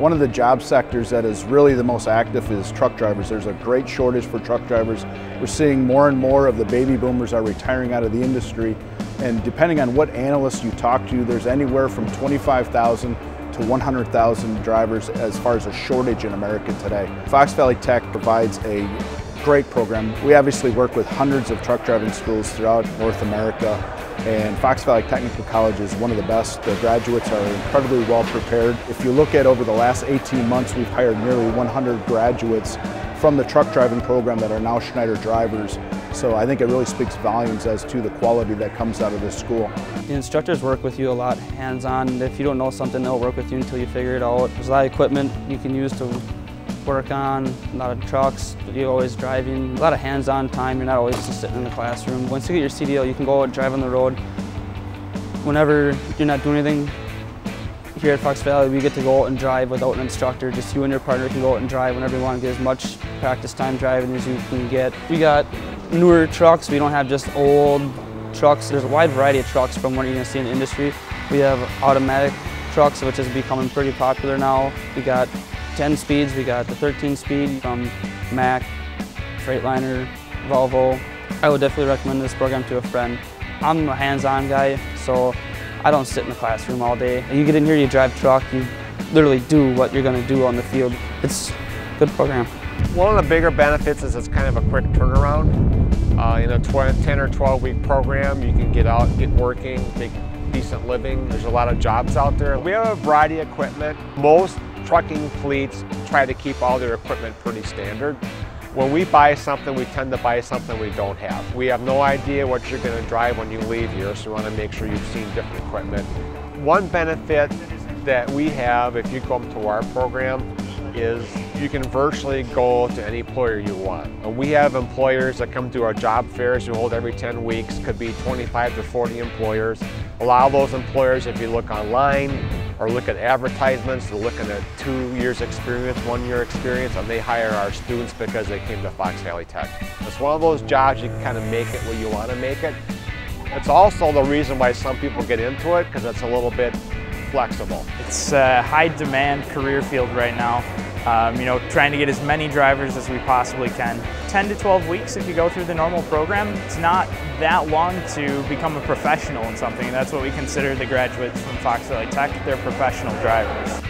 One of the job sectors that is really the most active is truck drivers. There's a great shortage for truck drivers. We're seeing more and more of the baby boomers are retiring out of the industry. And depending on what analyst you talk to, there's anywhere from 25,000 to 100,000 drivers as far as a shortage in America today. Fox Valley Tech provides a great program. We obviously work with hundreds of truck driving schools throughout North America, and Fox Valley Technical College is one of the best. The graduates are incredibly well prepared. If you look at over the last 18 months, we've hired nearly 100 graduates from the truck driving program that are now Schneider drivers. So I think it really speaks volumes as to the quality that comes out of this school. The instructors work with you a lot hands-on. If you don't know something, they'll work with you until you figure it out. There's a lot of equipment you can use to work on, a lot of trucks, you're always driving, a lot of hands-on time, you're not always just sitting in the classroom. Once you get your CDL, you can go out and drive on the road. Whenever you're not doing anything, here at Fox Valley, we get to go out and drive without an instructor. Just you and your partner can go out and drive whenever you want, get as much practice time driving as you can get. We got newer trucks, we don't have just old trucks. There's a wide variety of trucks from what you're going to see in the industry. We have automatic trucks, which is becoming pretty popular now. We got 10 speeds, we got the 13 speed from Mack, Freightliner, Volvo. I would definitely recommend this program to a friend. I'm a hands-on guy, so I don't sit in the classroom all day. You get in here, you drive truck, you literally do what you're going to do on the field. It's a good program. One of the bigger benefits is it's kind of a quick turnaround. In a 10 or 12 week program, you can get out, get working, make decent living. There's a lot of jobs out there. We have a variety of equipment. Most trucking fleets try to keep all their equipment pretty standard. When we buy something, we tend to buy something we don't have. We have no idea what you're going to drive when you leave here, so we want to make sure you've seen different equipment. One benefit that we have if you come to our program is you can virtually go to any employer you want. And we have employers that come to our job fairs we hold every 10 weeks, could be 25 to 40 employers. A lot of those employers, if you look online, or look at advertisements, they're looking at 2 years experience, 1 year experience, and they hire our students because they came to Fox Valley Tech. It's one of those jobs you can kind of make it where you want to make it. It's also the reason why some people get into it, because it's a little bit flexible. It's a high demand career field right now. You know, trying to get as many drivers as we possibly can. 10 to 12 weeks if you go through the normal program, it's not that long to become a professional in something. That's what we consider the graduates from Fox Valley Tech, they're professional drivers.